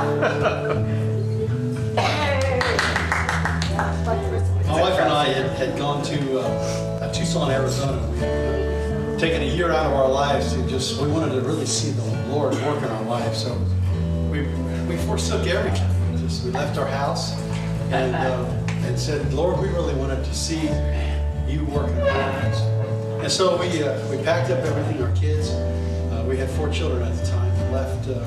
My wife and I had gone to Tucson, Arizona. We had taken a year out of our lives to just, we wanted to really see the Lord work in our lives. So we forsook everything. We left our house and said, Lord, we really wanted to see you work in our lives. And so we packed up everything, our kids. We had 4 children at the time, left to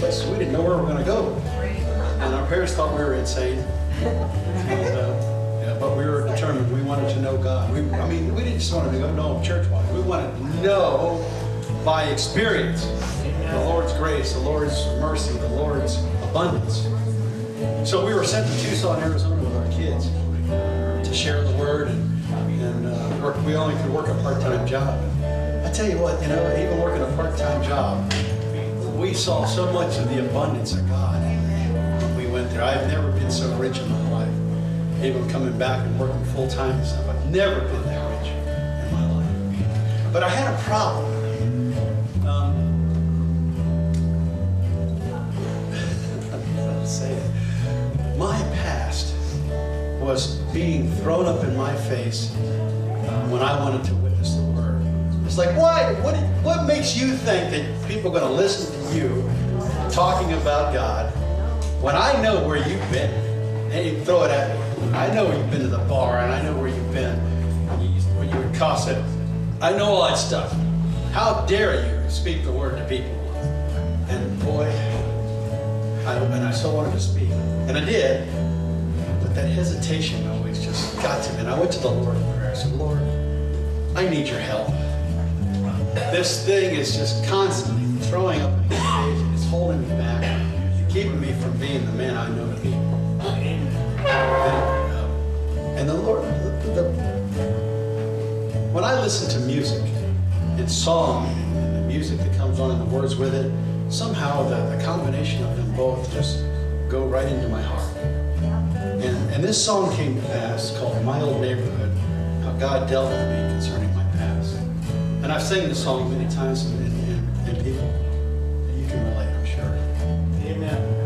places we didn't know where we were going to go. And our parents thought we were insane. And, yeah, but we were determined. We wanted to know God. We didn't just want to know Him church-wise. We wanted to know by experience the Lord's grace, the Lord's mercy, the Lord's abundance. So we were sent to Tucson, Arizona with our kids to share the Word, and we only could work a part-time job. I tell you what, even working a part-time job, we saw so much of the abundance of God when we went there. I've never been so rich in my life. Even coming back and working full-time and stuff, I've never been that rich in my life. But I had a problem. My past was being thrown up in my face when I wanted to witness the Word. It's like, why? What makes you think that people are going to listen to you talking about God when I know where you've been? And you throw it at me. I know you've been to the bar, and I know where you've been when you were gossip. I know all that stuff. How dare you speak the Word to people? And boy, I so wanted to speak. And I did, but that hesitation always just got to me. And I went to the Lord in prayer. I said, Lord, I need your help. This thing is just constantly throwing up in my face, and it's holding me back, and keeping me from being the man I know to be. And the Lord, when I listen to music and song and the music that comes on and the words with it, somehow the combination of them both just go right into my heart. And this song came to pass called My Old Neighborhood, how God dealt with me concerning my past. And I've sang this song many times, and people, you can relate, I'm sure. Amen.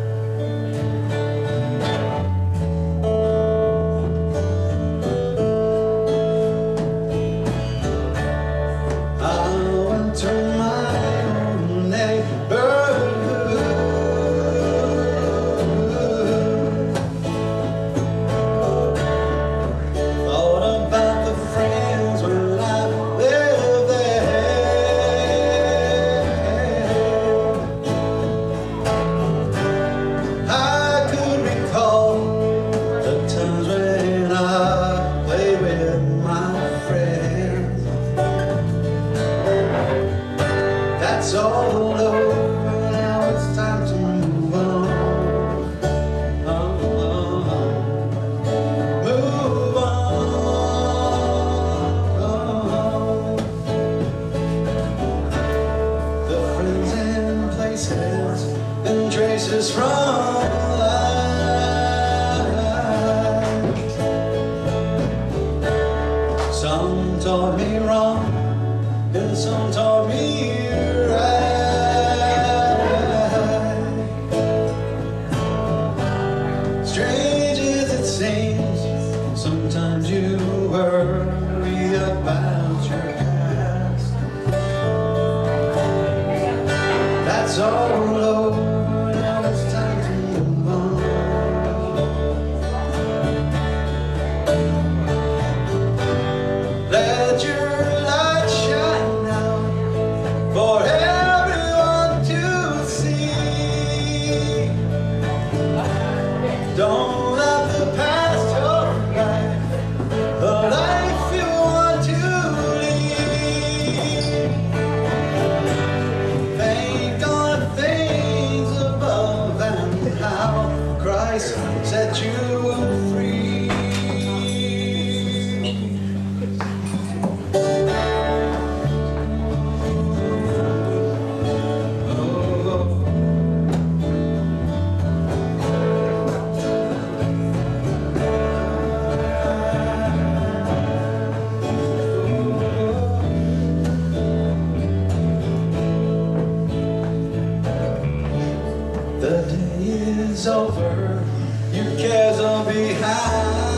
over, your cares are behind.